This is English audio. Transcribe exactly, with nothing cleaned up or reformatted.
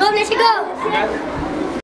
Go, Nessie, go!